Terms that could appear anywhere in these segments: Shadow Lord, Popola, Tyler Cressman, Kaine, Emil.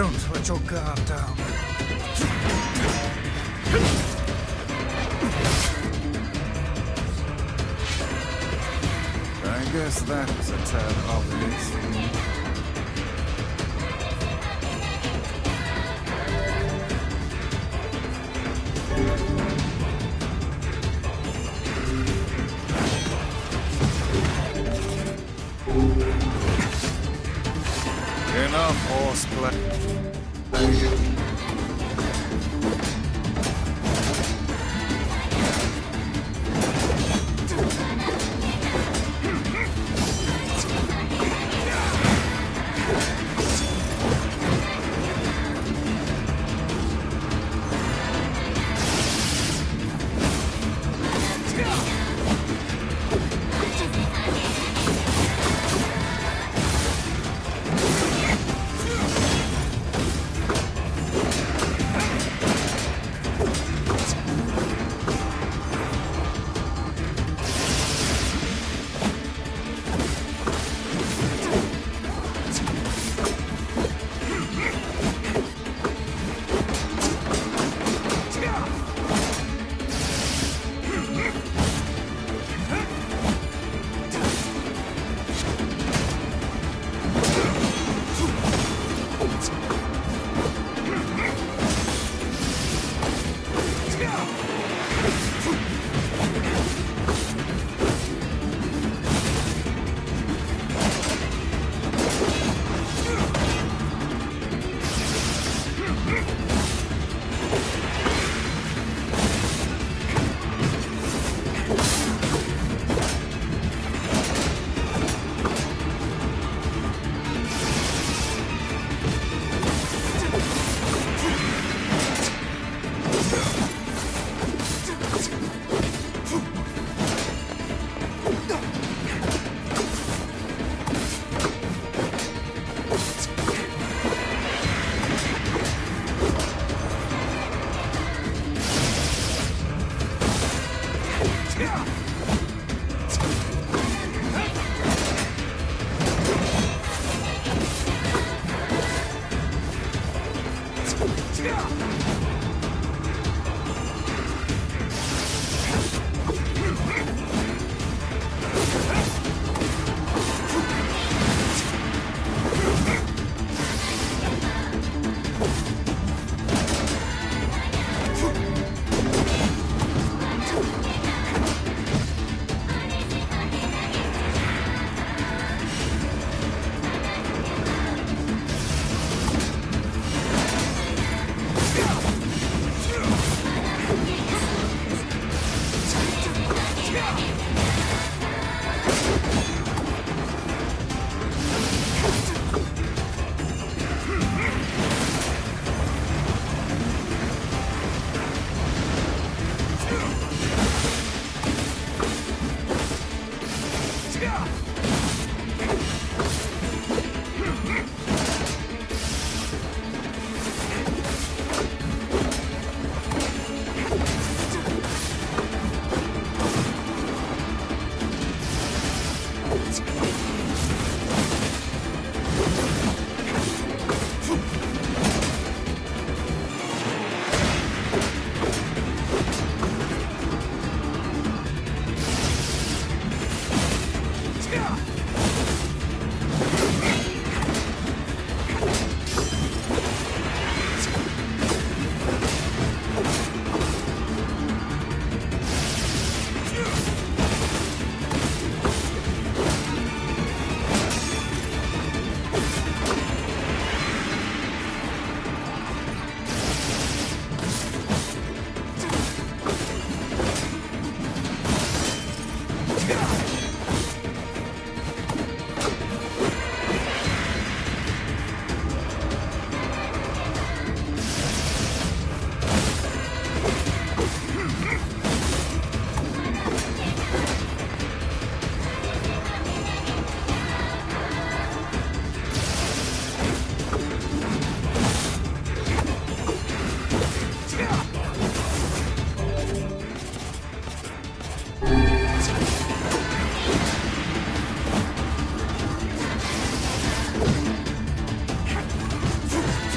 Don't let your guard down. I guess that was a tad obvious. Enough horseplay.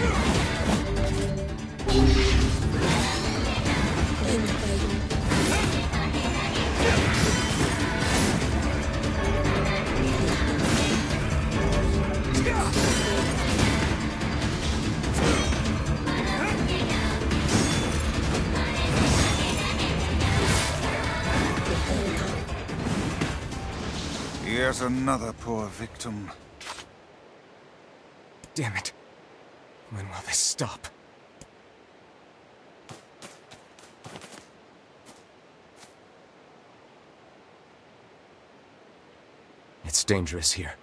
Yeah. There's another poor victim. Damn it. When will this stop? It's dangerous here.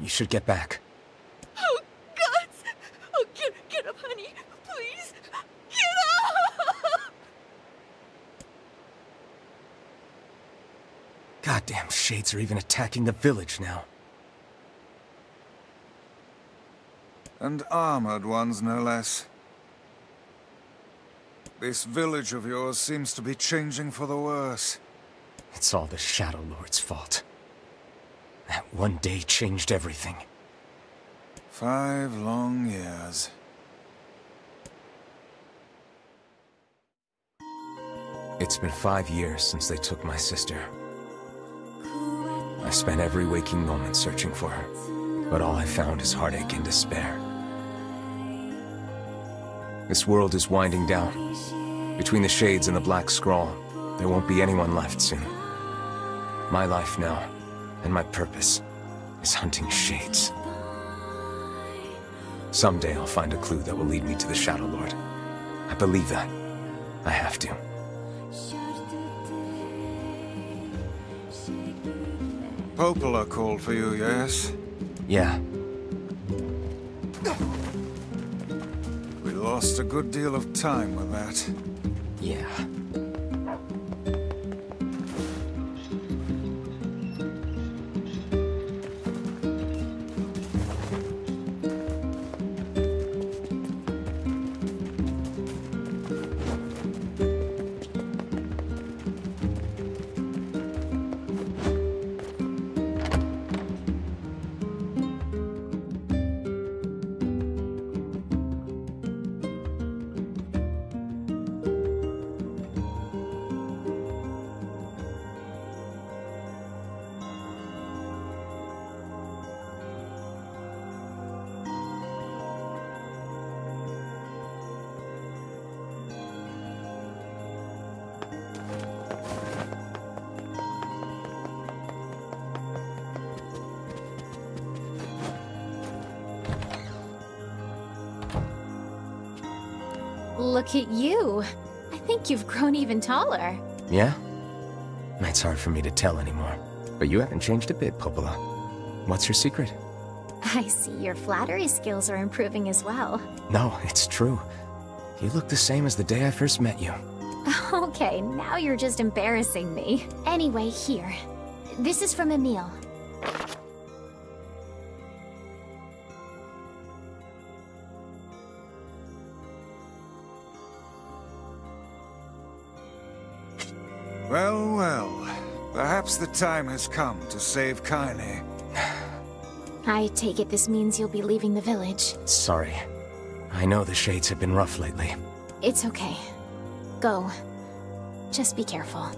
You should get back. Oh, gods! Oh, get up, honey! Please! Get up! Goddamn shades are even attacking the village now. And armored ones, no less. This village of yours seems to be changing for the worse. It's all the Shadow Lord's fault. That one day changed everything. 5 long years. It's been 5 years since they took my sister. I spent every waking moment searching for her, but all I found is heartache and despair. This world is winding down. Between the shades and the black scrawl, there won't be anyone left soon. My life now, and my purpose, is hunting shades. Someday I'll find a clue that will lead me to the Shadow Lord. I believe that. I have to. Popola called for you, yes? Yeah. We lost a good deal of time with that. Yeah. Look at you. I think you've grown even taller. Yeah? It's hard for me to tell anymore. But you haven't changed a bit, Popola. What's your secret? I see your flattery skills are improving as well. No, it's true. You look the same as the day I first met you. Okay, now you're just embarrassing me. Anyway, here. This is from Emil. Well, well. Perhaps the time has come to save Kaine. I take it this means you'll be leaving the village. Sorry. I know the shades have been rough lately. It's okay. Go. Just be careful.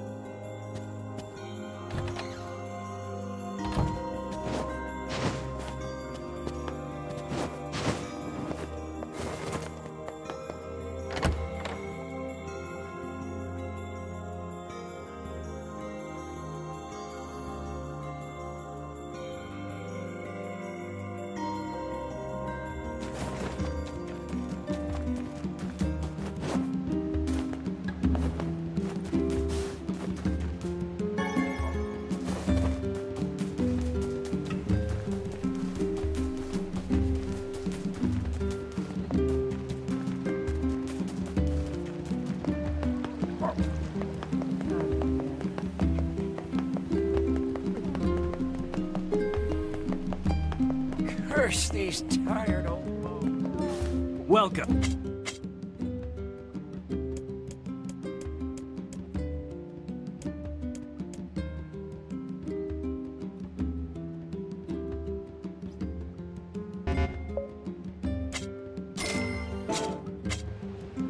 Curse these tired old bones. Welcome.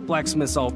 Blacksmith's all.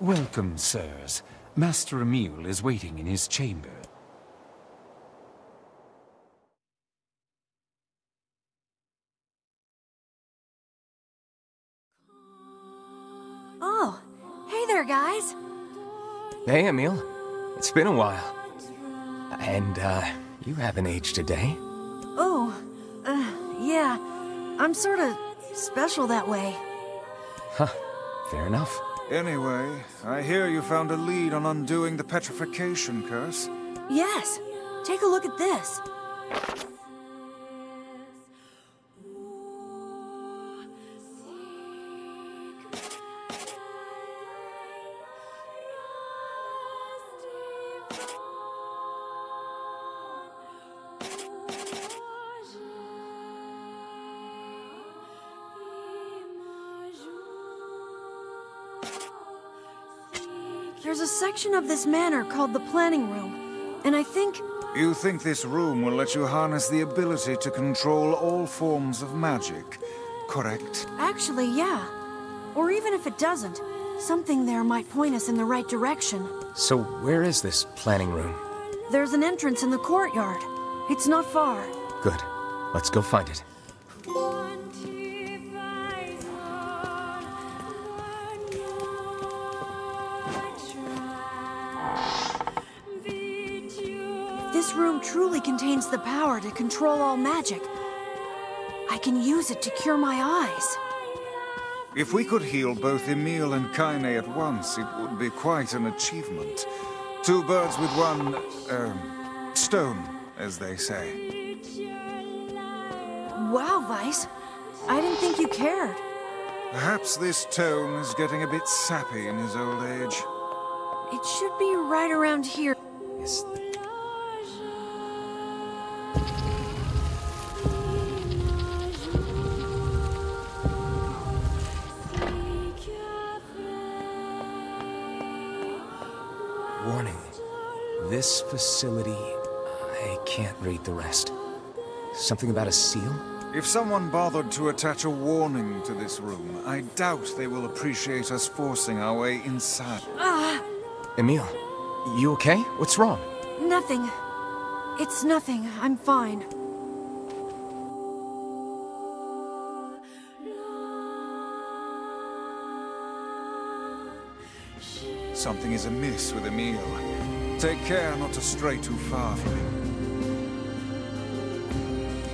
Welcome, sirs. Master Emil is waiting in his chamber. Oh, hey there, guys. Hey, Emil. It's been a while. And, you haven't aged a day. Oh, yeah. I'm sort of special that way. Huh, fair enough. Anyway, I hear you found a lead on undoing the petrification curse. Yes! Take a look at this! There's a section of this manor called the Planning Room, and I think... You think this room will let you harness the ability to control all forms of magic, correct? Actually, yeah. Or even if it doesn't, something there might point us in the right direction. So where is this Planning Room? There's an entrance in the courtyard. It's not far. Good. Let's go find it. Truly contains the power to control all magic. I can use it to cure my eyes. If we could heal both Emil and Kaine at once, it would be quite an achievement. Two birds with one, stone, as they say. Wow, Vice. I didn't think you cared. Perhaps this tone is getting a bit sappy in his old age. It should be right around here. Yes. This facility... I can't read the rest. Something about a seal? If someone bothered to attach a warning to this room, I doubt they will appreciate us forcing our way inside. Emil, you okay? What's wrong? Nothing. It's nothing. I'm fine. Something is amiss with Emil. Take care not to stray too far from him.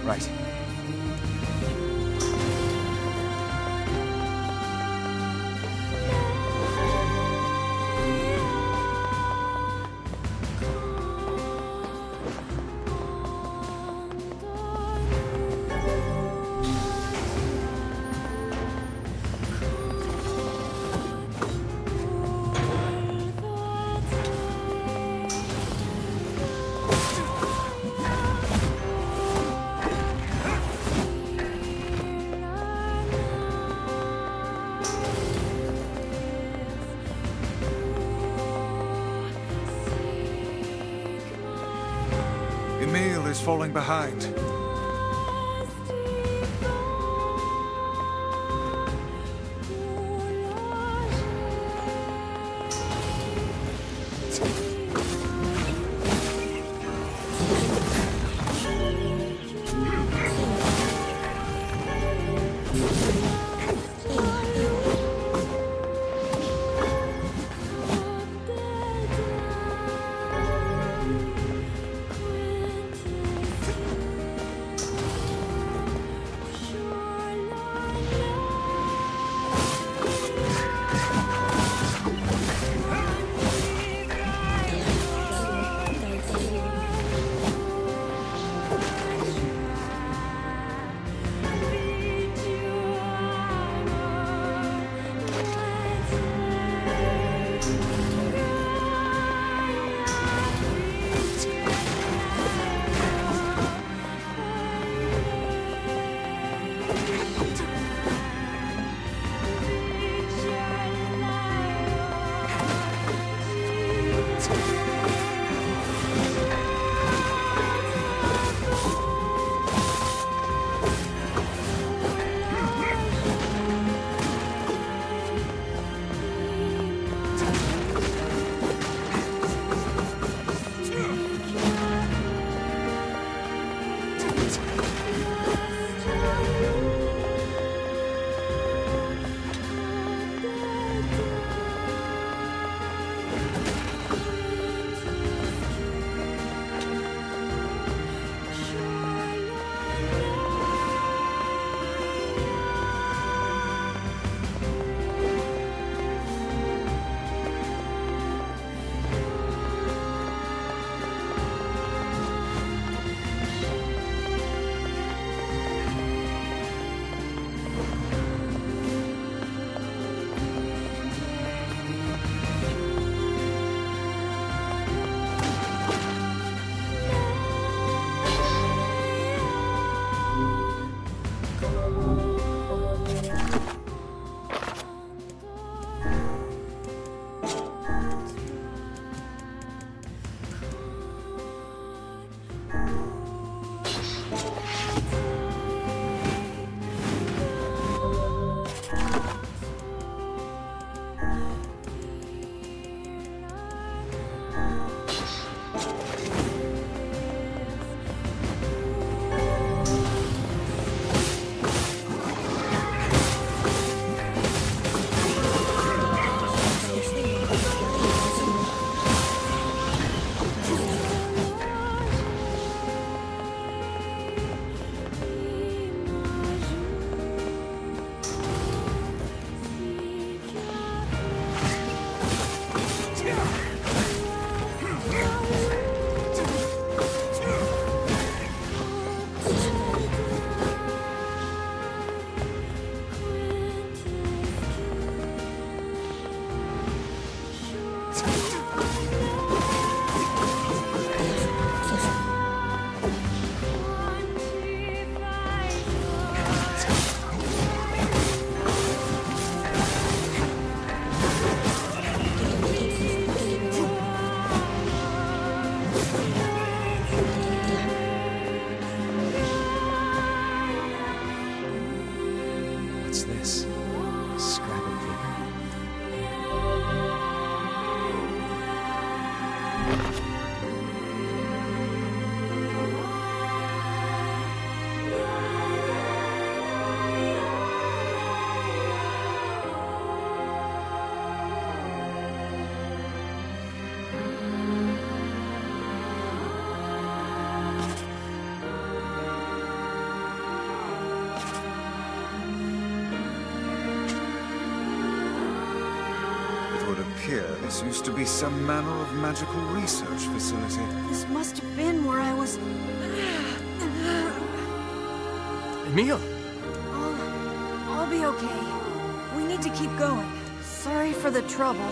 Right. is falling behind. This used to be some manner of magical research facility. This must have been where I was... Emil! I'll be okay. We need to keep going. Sorry for the trouble.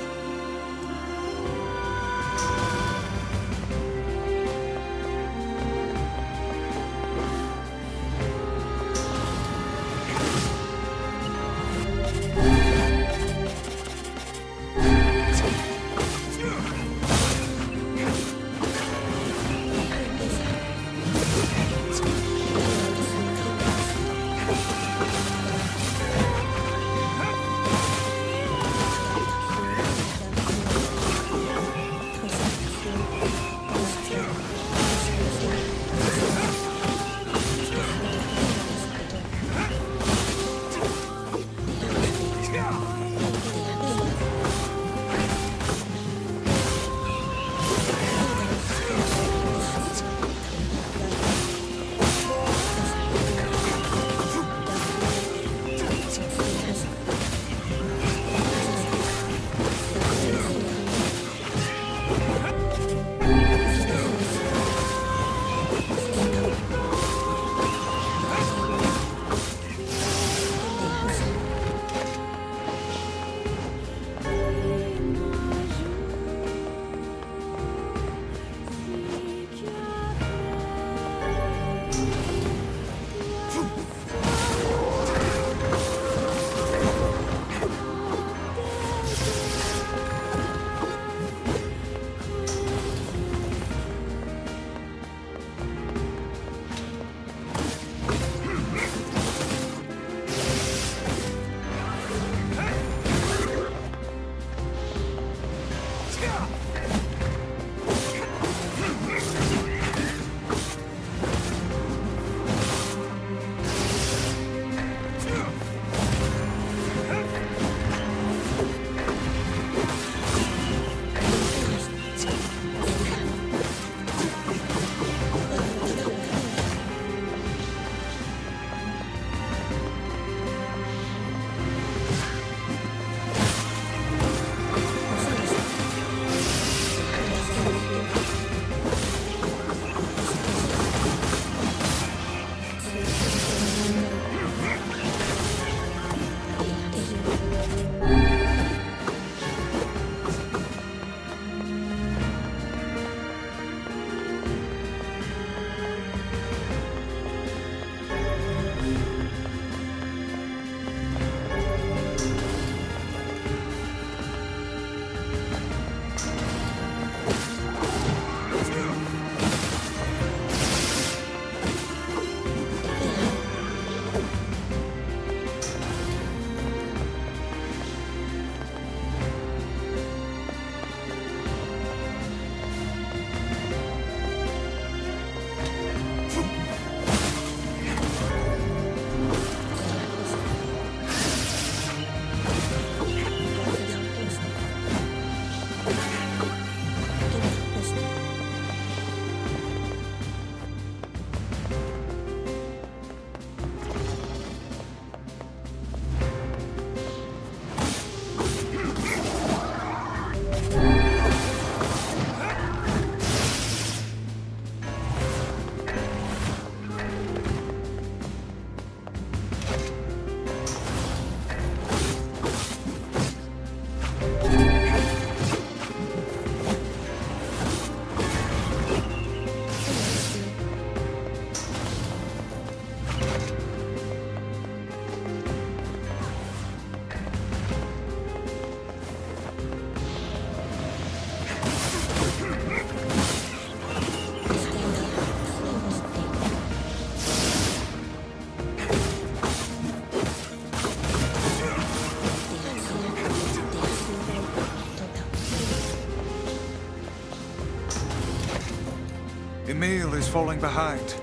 falling behind.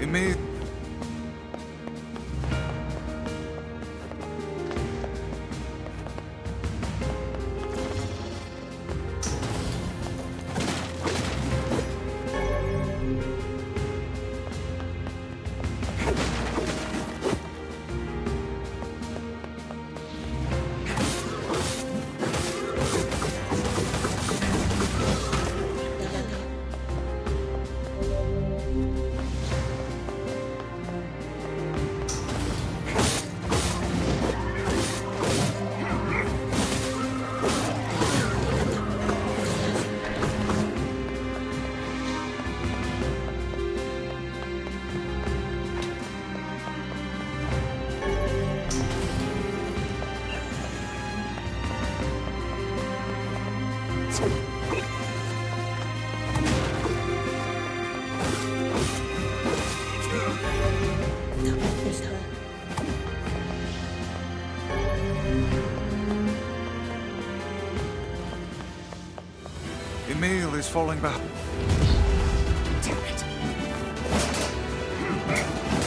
Emil. Emil is falling back. Damn it.